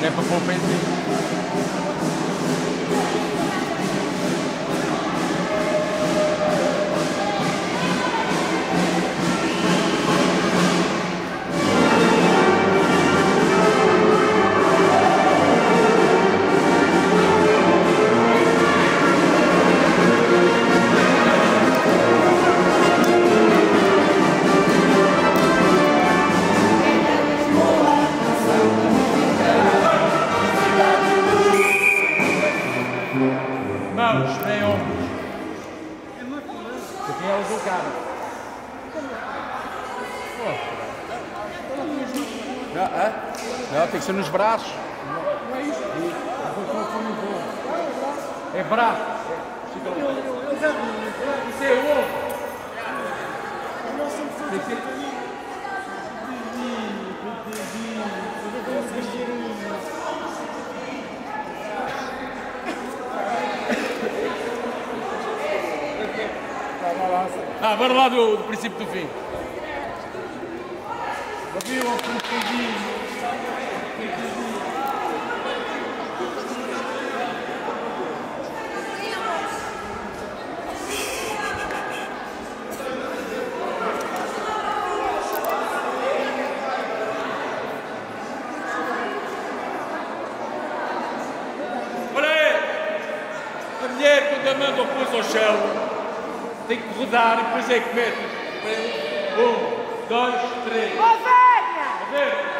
não é para pôr o pezinho. Mãos, nem ombros. É máquina. Aqui é o cara. Não, é? Não, tem que ser nos braços. Não é isso? É braço. Isso é ovo. Tem que ser. Ah, bora lá do princípio do fim. Olha aí! A mulher quando a mão pôs ao chão. Tem que rodar e depois é que metes. 1, 2, 3. Ovelha!